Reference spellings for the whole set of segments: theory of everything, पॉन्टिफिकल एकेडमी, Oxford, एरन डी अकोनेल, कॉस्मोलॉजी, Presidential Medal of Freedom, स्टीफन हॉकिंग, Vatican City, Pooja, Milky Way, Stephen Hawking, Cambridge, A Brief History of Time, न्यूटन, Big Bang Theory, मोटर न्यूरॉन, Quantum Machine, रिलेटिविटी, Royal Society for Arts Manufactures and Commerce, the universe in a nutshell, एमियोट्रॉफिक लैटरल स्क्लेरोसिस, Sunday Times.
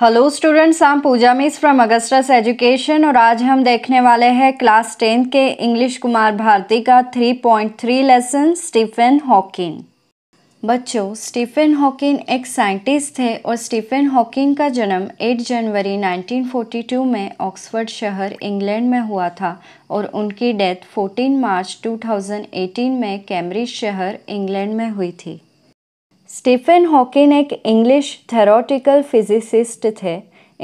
Hello students, I am Puja miss from Augustus education और आज हम देखने वाले हैं क्लास 10 के इंग्लिश कुमार भारती का 3.3 लेसन स्टीफन हॉकिंग। बच्चों, स्टीफन हॉकिंग एक साइंटिस्ट थे और स्टीफन हॉकिंग का जन्म 8 जनवरी 1942 में ऑक्सफर्ड शहर इंग्लैंड में हुआ था और उनकी डेथ 14 मार्च 2018 में कैम्ब्रिज शहर इंग्लैंड में हुई थी। स्टीफन हॉकिंग एक इंग्लिश थ्योरेटिकल फिजिसिस्ट थे।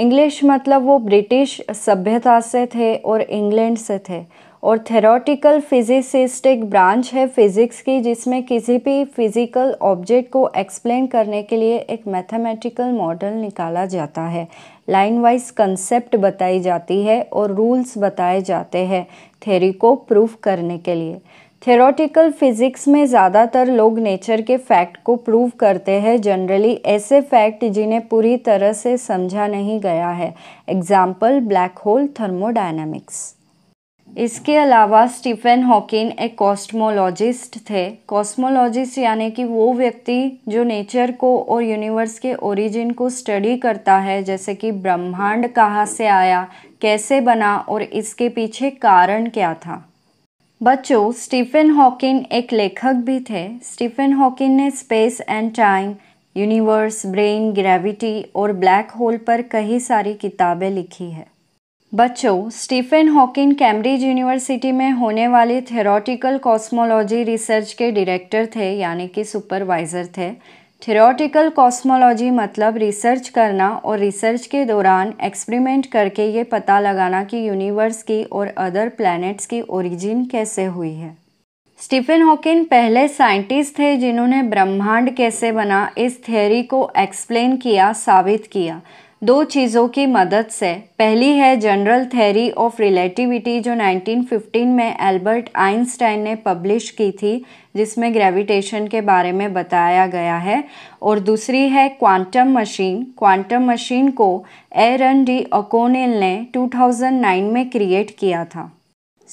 इंग्लिश मतलब वो ब्रिटिश सभ्यता से थे और इंग्लैंड से थे, और थ्योरेटिकल फिजिसिस्ट एक ब्रांच है फिज़िक्स की जिसमें किसी भी फिज़िकल ऑब्जेक्ट को एक्सप्लेन करने के लिए एक मैथमेटिकल मॉडल निकाला जाता है, लाइन वाइज कंसेप्ट बताई जाती है और रूल्स बताए जाते हैं थ्योरी को प्रूफ करने के लिए। थ्योरेटिकल फिज़िक्स में ज़्यादातर लोग नेचर के फैक्ट को प्रूव करते हैं, जनरली ऐसे फैक्ट जिन्हें पूरी तरह से समझा नहीं गया है, एग्जाम्पल ब्लैक होल थर्मोडायनेमिक्स। इसके अलावा स्टीफन हॉकिंग एक कॉस्मोलॉजिस्ट थे। कॉस्मोलॉजिस्ट यानी कि वो व्यक्ति जो नेचर को और यूनिवर्स के ओरिजिन को स्टडी करता है, जैसे कि ब्रह्मांड कहाँ से आया, कैसे बना और इसके पीछे कारण क्या था। बच्चों, स्टीफन हॉकिंग एक लेखक भी थे। स्टीफन हॉकिंग ने space and time, universe, brain, gravity और ब्लैक होल पर कई सारी किताबें लिखी है। बच्चों, स्टीफन हॉकिंग कैम्ब्रिज यूनिवर्सिटी में होने वाले थ्योरेटिकल कॉस्मोलॉजी रिसर्च के डायरेक्टर थे, यानी कि सुपरवाइज़र थे। थ्योरेटिकल कॉस्मोलॉजी मतलब रिसर्च करना और रिसर्च के दौरान एक्सपेरिमेंट करके ये पता लगाना कि यूनिवर्स की और अदर प्लैनेट्स की ओरिजिन कैसे हुई है। स्टीफन हॉकिंग पहले साइंटिस्ट थे जिन्होंने ब्रह्मांड कैसे बना इस थ्योरी को एक्सप्लेन किया, साबित किया दो चीज़ों की मदद से। पहली है जनरल थ्योरी ऑफ रिलेटिविटी जो 1915 में एल्बर्ट आइंस्टाइन ने पब्लिश की थी, जिसमें ग्रेविटेशन के बारे में बताया गया है, और दूसरी है क्वांटम मशीन। क्वांटम मशीन को एरन डी अकोनेल ने 2009 में क्रिएट किया था।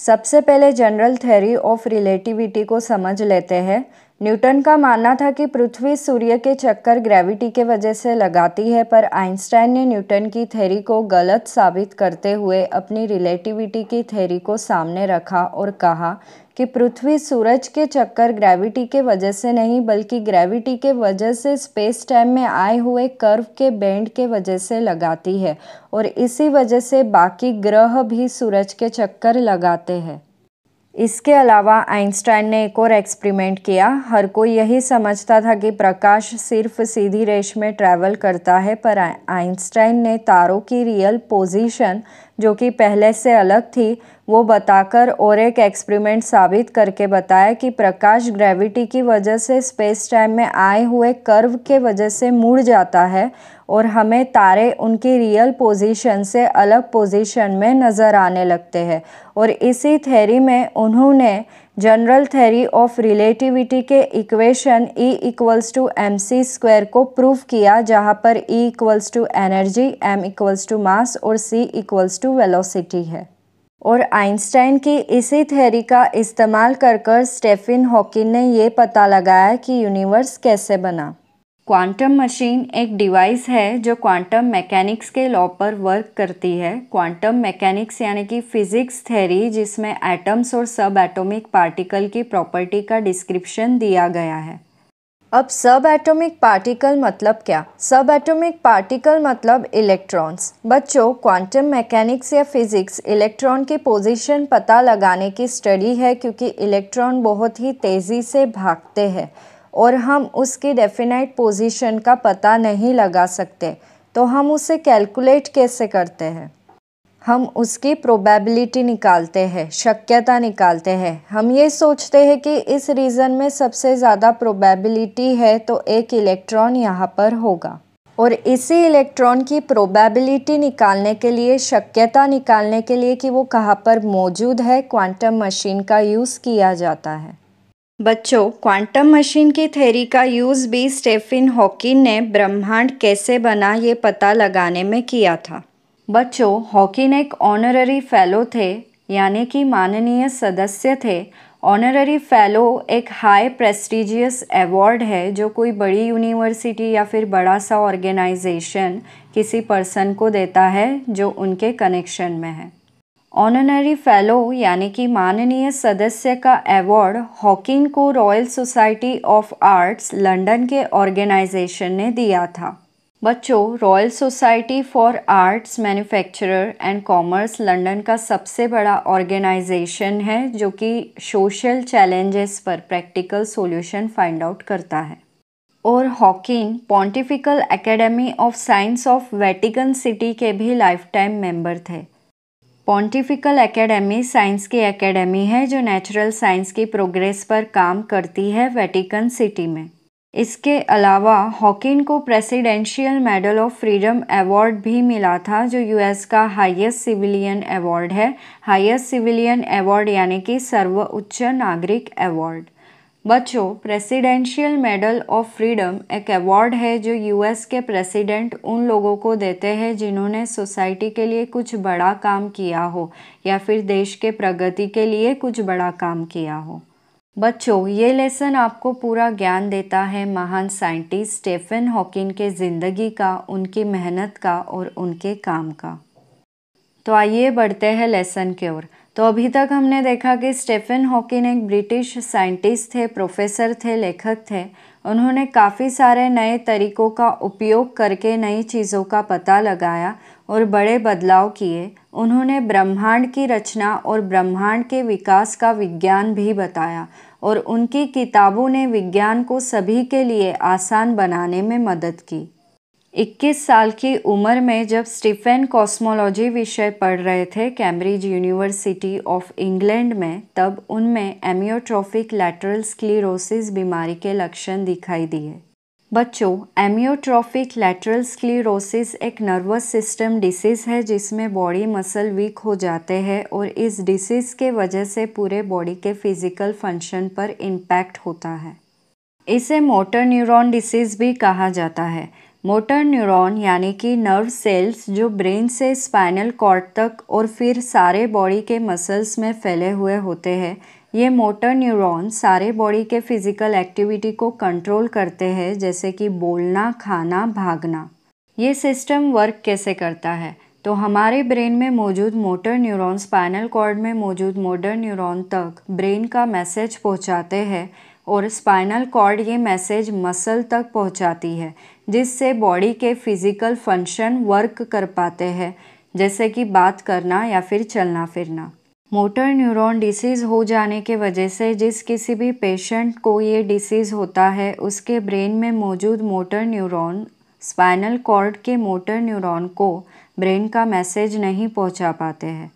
सबसे पहले जनरल थ्योरी ऑफ रिलेटिविटी को समझ लेते हैं। न्यूटन का मानना था कि पृथ्वी सूर्य के चक्कर ग्रेविटी के वजह से लगाती है, पर आइंस्टाइन ने न्यूटन की थ्योरी को गलत साबित करते हुए अपनी रिलेटिविटी की थ्योरी को सामने रखा और कहा कि पृथ्वी सूरज के चक्कर ग्रेविटी के वजह से नहीं, बल्कि ग्रेविटी के वजह से स्पेस टाइम में आए हुए कर्व के बेंड के वजह से लगाती है, और इसी वजह से बाकी ग्रह भी सूरज के चक्कर लगाते हैं। इसके अलावा आइंस्टाइन ने एक और एक्सपेरिमेंट किया। हर कोई यही समझता था कि प्रकाश सिर्फ सीधी रेश में ट्रैवल करता है, पर आइंस्टाइन ने तारों की रियल पोजीशन, जो कि पहले से अलग थी, वो बताकर और एक एक्सपेरिमेंट साबित करके बताया कि प्रकाश ग्रेविटी की वजह से स्पेस टाइम में आए हुए कर्व के वजह से मुड़ जाता है और हमें तारे उनकी रियल पोजीशन से अलग पोजीशन में नज़र आने लगते हैं, और इसी थ्योरी में उन्होंने जनरल थ्योरी ऑफ रिलेटिविटी के इक्वेशन E=mc² को प्रूफ किया, जहाँ पर E=एनर्जी, M=मास और C=वेलोसिटी है। और आइंस्टाइन की इसी थ्योरी का इस्तेमाल कर स्टीफन हॉकिंग ने ये पता लगाया कि यूनिवर्स कैसे बना। क्वांटम मशीन एक डिवाइस है जो क्वांटम मैकेनिक्स के लॉ पर वर्क करती है। क्वांटम मैकेनिक्स यानी कि फिज़िक्स थ्योरी जिसमें एटम्स और सब एटॉमिक पार्टिकल की प्रॉपर्टी का डिस्क्रिप्शन दिया गया है। अब सब एटॉमिक पार्टिकल मतलब क्या? सब एटॉमिक पार्टिकल मतलब इलेक्ट्रॉन्स। बच्चों, क्वांटम मैकेनिक्स या फिज़िक्स इलेक्ट्रॉन की पोजीशन पता लगाने की स्टडी है, क्योंकि इलेक्ट्रॉन बहुत ही तेज़ी से भागते हैं और हम उसकी डेफिनाइट पोजीशन का पता नहीं लगा सकते, तो हम उसे कैलकुलेट कैसे करते हैं? हम उसकी प्रोबेबिलिटी निकालते हैं, शक्यता निकालते हैं। हम ये सोचते हैं कि इस रीजन में सबसे ज़्यादा प्रोबेबिलिटी है तो एक इलेक्ट्रॉन यहाँ पर होगा, और इसी इलेक्ट्रॉन की प्रोबेबिलिटी निकालने के लिए, शक्यता निकालने के लिए कि वो कहाँ पर मौजूद है, क्वांटम मशीन का यूज़ किया जाता है। बच्चों, क्वांटम मशीन की थ्योरी का यूज़ भी स्टीफन हॉकिंग ने ब्रह्मांड कैसे बना ये पता लगाने में किया था। बच्चों, हॉकिंग एक ऑनररी फेलो थे, यानी कि माननीय सदस्य थे, ऑनररी फेलो एक हाई प्रेस्टिजियस अवॉर्ड है जो कोई बड़ी यूनिवर्सिटी या फिर बड़ा सा ऑर्गेनाइजेशन किसी पर्सन को देता है जो उनके कनेक्शन में है। ऑनररी फेलो यानी कि माननीय सदस्य का अवॉर्ड हॉकिंग को Royal Society of Arts London के ऑर्गेनाइजेशन ने दिया था। बच्चों, Royal Society for Arts manufacturer and commerce London का सबसे बड़ा ऑर्गेनाइजेशन है जो कि सोशल चैलेंजेस पर प्रैक्टिकल सॉल्यूशन फाइंड आउट करता है। और Hawking पॉन्टिफिकल एकेडमी of Science of Vatican City के भी लाइफ टाइम मेंबर थे। पॉन्टिफिकल एकेडमी साइंस की एकेडमी है जो नेचुरल साइंस की प्रोग्रेस पर काम करती है वेटिकन सिटी में। इसके अलावा हॉकिन को presidential medal of freedom award भी मिला था जो यूएस का हाईएस्ट सिविलियन अवार्ड है। हाईएस्ट सिविलियन अवार्ड यानी कि सर्वोच्च नागरिक अवार्ड। बच्चों, प्रेसिडेंशियल मेडल ऑफ फ्रीडम एक अवार्ड है जो यूएस के प्रेसिडेंट उन लोगों को देते हैं जिन्होंने सोसाइटी के लिए कुछ बड़ा काम किया हो या फिर देश के प्रगति के लिए कुछ बड़ा काम किया हो। बच्चों, ये लेसन आपको पूरा ज्ञान देता है महान साइंटिस्ट स्टीफन हॉकिंग के ज़िंदगी का, उनकी मेहनत का और उनके काम का। तो आइए बढ़ते हैं लेसन की ओर। तो अभी तक हमने देखा कि स्टीफन हॉकिंग एक ब्रिटिश साइंटिस्ट थे, प्रोफेसर थे, लेखक थे। उन्होंने काफ़ी सारे नए तरीकों का उपयोग करके नई चीज़ों का पता लगाया और बड़े बदलाव किए। उन्होंने ब्रह्मांड की रचना और ब्रह्मांड के विकास का विज्ञान भी बताया और उनकी किताबों ने विज्ञान को सभी के लिए आसान बनाने में मदद की। 21 साल की उम्र में जब स्टीफन कॉस्मोलॉजी विषय पढ़ रहे थे कैम्ब्रिज यूनिवर्सिटी ऑफ इंग्लैंड में, तब उनमें एमियोट्रॉफिक लैटरल स्क्लेरोसिस बीमारी के लक्षण दिखाई दिए। बच्चों, एमियोट्रॉफिक लैटरल स्क्लेरोसिस एक नर्वस सिस्टम डिसीज़ है जिसमें बॉडी मसल वीक हो जाते हैं और इस डिसीज़ के वजह से पूरे बॉडी के फिजिकल फंक्शन पर इम्पैक्ट होता है। इसे मोटर न्यूरॉन डिसीज़ भी कहा जाता है। मोटर न्यूरॉन यानी कि नर्व सेल्स जो ब्रेन से स्पाइनल कॉर्ड तक और फिर सारे बॉडी के मसल्स में फैले हुए होते हैं, ये मोटर न्यूरॉन सारे बॉडी के फिजिकल एक्टिविटी को कंट्रोल करते हैं, जैसे कि बोलना, खाना, भागना। ये सिस्टम वर्क कैसे करता है? तो हमारे ब्रेन में मौजूद मोटर न्यूरॉन स्पाइनल कॉर्ड में मौजूद मोटर न्यूरॉन तक ब्रेन का मैसेज पहुंचाते हैं और स्पाइनल कॉर्ड ये मैसेज मसल तक पहुंचाती है, जिससे बॉडी के फिजिकल फंक्शन वर्क कर पाते हैं, जैसे कि बात करना या फिर चलना फिरना। मोटर न्यूरॉन डिसीज़ हो जाने के वजह से जिस किसी भी पेशेंट को ये डिसीज़ होता है, उसके ब्रेन में मौजूद मोटर न्यूरॉन स्पाइनल कॉर्ड के मोटर न्यूरॉन को ब्रेन का मैसेज नहीं पहुंचा पाते हैं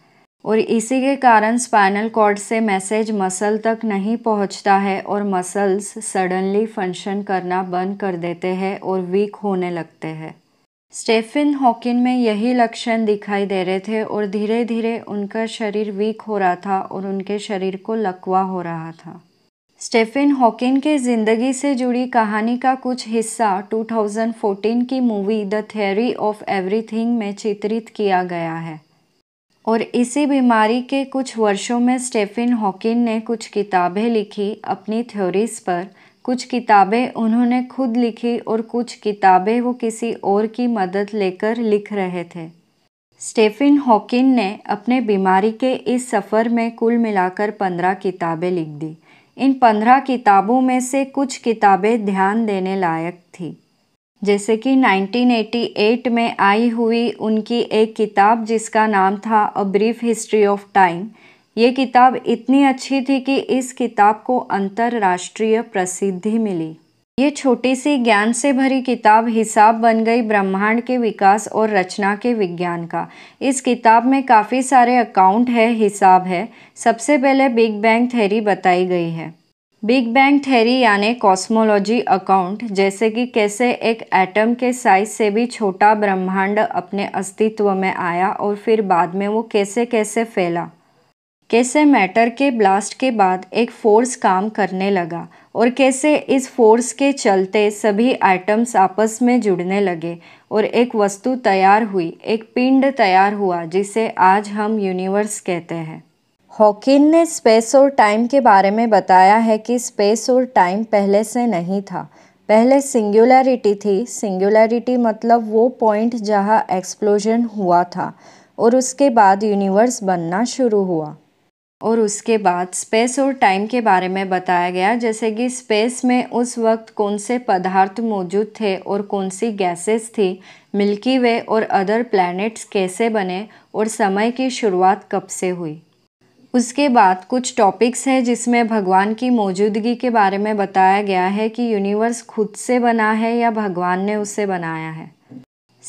और इसी के कारण स्पाइनल कॉर्ड से मैसेज मसल तक नहीं पहुंचता है और मसल्स सडनली फंक्शन करना बंद कर देते हैं और वीक होने लगते हैं। स्टीफन हॉकिंग में यही लक्षण दिखाई दे रहे थे और धीरे धीरे उनका शरीर वीक हो रहा था और उनके शरीर को लकवा हो रहा था। स्टीफन हॉकिंग के ज़िंदगी से जुड़ी कहानी का कुछ हिस्सा 2014 की movie the theory of everything में चित्रित किया गया है और इसी बीमारी के कुछ वर्षों में स्टीफन हॉकिंग ने कुछ किताबें लिखी अपनी थ्योरीज पर। कुछ किताबें उन्होंने खुद लिखी और कुछ किताबें वो किसी और की मदद लेकर लिख रहे थे। स्टीफन हॉकिंग ने अपने बीमारी के इस सफ़र में कुल मिलाकर 15 किताबें लिख दी। इन 15 किताबों में से कुछ किताबें ध्यान देने लायक थी, जैसे कि 1988 में आई हुई उनकी एक किताब जिसका नाम था a brief history of time. ये किताब इतनी अच्छी थी कि इस किताब को अंतर्राष्ट्रीय प्रसिद्धि मिली। ये छोटी सी ज्ञान से भरी किताब हिसाब बन गई ब्रह्मांड के विकास और रचना के विज्ञान का। इस किताब में काफ़ी सारे अकाउंट है, हिसाब है। सबसे पहले बिग बैंग थ्योरी बताई गई है। बिग बैंग थ्योरी यानी कॉस्मोलॉजी अकाउंट, जैसे कि कैसे एक एटम के साइज से भी छोटा ब्रह्मांड अपने अस्तित्व में आया और फिर बाद में वो कैसे कैसे फैला, कैसे मैटर के ब्लास्ट के बाद एक फोर्स काम करने लगा और कैसे इस फोर्स के चलते सभी एटम्स आपस में जुड़ने लगे और एक वस्तु तैयार हुई, एक पिंड तैयार हुआ जिसे आज हम यूनिवर्स कहते हैं। हॉकिंग ने स्पेस और टाइम के बारे में बताया है कि स्पेस और टाइम पहले से नहीं था, पहले सिंगुलैरिटी थी। सिंगुलैरिटी मतलब वो पॉइंट जहां एक्सप्लोजन हुआ था और उसके बाद यूनिवर्स बनना शुरू हुआ। और उसके बाद स्पेस और टाइम के बारे में बताया गया, जैसे कि स्पेस में उस वक्त कौन से पदार्थ मौजूद थे और कौन सी गैसेस थी, मिल्की वे और अदर प्लैनेट्स कैसे बने और समय की शुरुआत कब से हुई। उसके बाद कुछ टॉपिक्स हैं जिसमें भगवान की मौजूदगी के बारे में बताया गया है कि यूनिवर्स खुद से बना है या भगवान ने उसे बनाया है।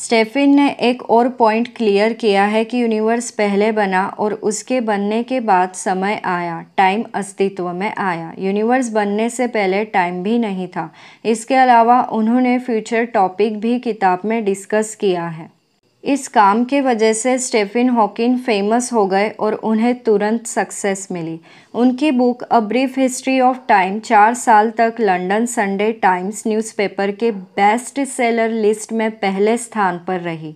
स्टेफिन ने एक और पॉइंट क्लियर किया है कि यूनिवर्स पहले बना और उसके बनने के बाद समय आया, टाइम अस्तित्व में आया। यूनिवर्स बनने से पहले टाइम भी नहीं था। इसके अलावा उन्होंने फ्यूचर टॉपिक भी किताब में डिस्कस किया है। इस काम के वजह से स्टीफन हॉकिंग फेमस हो गए और उन्हें तुरंत सक्सेस मिली। उनकी book a brief history of time 4 साल तक लंदन संडे टाइम्स न्यूज़पेपर के बेस्ट सेलर लिस्ट में पहले स्थान पर रही।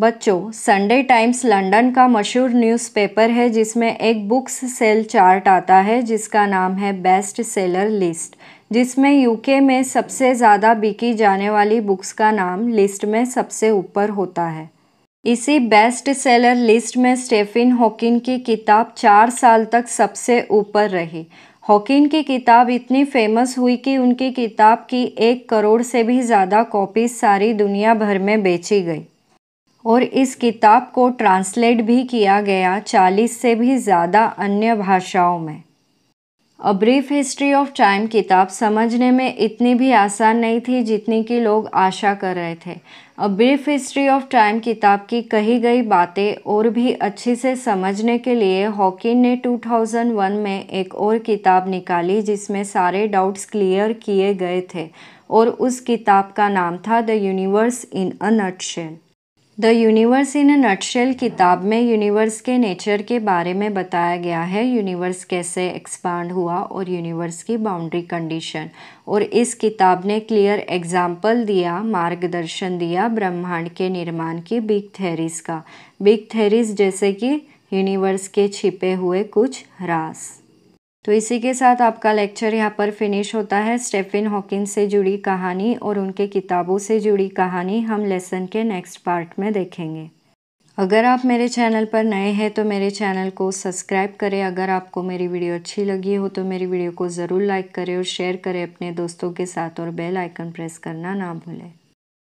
बच्चों, संडे टाइम्स लंदन का मशहूर न्यूज़पेपर है जिसमें एक बुक्स सेल चार्ट आता है जिसका नाम है बेस्ट सेलर लिस्ट, जिसमें यूके में सबसे ज़्यादा बिकी जाने वाली बुक्स का नाम लिस्ट में सबसे ऊपर होता है। इसी बेस्ट सेलर लिस्ट में स्टीफन हॉकिंग की किताब 4 साल तक सबसे ऊपर रही। हॉकिंग की किताब इतनी फेमस हुई कि उनकी किताब की 1 करोड़ से भी ज़्यादा कॉपीज सारी दुनिया भर में बेची गई और इस किताब को ट्रांसलेट भी किया गया 40 से भी ज़्यादा अन्य भाषाओं में। A brief history of time किताब समझने में इतनी भी आसान नहीं थी जितनी कि लोग आशा कर रहे थे। A brief history of time किताब की कही गई बातें और भी अच्छे से समझने के लिए हॉकिंग ने 2001 में एक और किताब निकाली जिसमें सारे डाउट्स क्लियर किए गए थे और उस किताब का नाम था the universe in a nutshell. The universe in a nutshell किताब में यूनिवर्स के नेचर के बारे में बताया गया है, यूनिवर्स कैसे एक्सपांड हुआ और यूनिवर्स की बाउंड्री कंडीशन। और इस किताब ने क्लियर एग्जाम्पल दिया, मार्गदर्शन दिया ब्रह्मांड के निर्माण की बिग थ्योरीज का। बिग थ्योरीज जैसे कि यूनिवर्स के छिपे हुए कुछ राज। तो इसी के साथ आपका लेक्चर यहाँ पर फिनिश होता है। स्टीफन हॉकिंग से जुड़ी कहानी और उनके किताबों से जुड़ी कहानी हम लेसन के नेक्स्ट पार्ट में देखेंगे। अगर आप मेरे चैनल पर नए हैं तो मेरे चैनल को सब्सक्राइब करें। अगर आपको मेरी वीडियो अच्छी लगी हो तो मेरी वीडियो को ज़रूर लाइक करें और शेयर करें अपने दोस्तों के साथ और बेल आइकन प्रेस करना ना भूलें।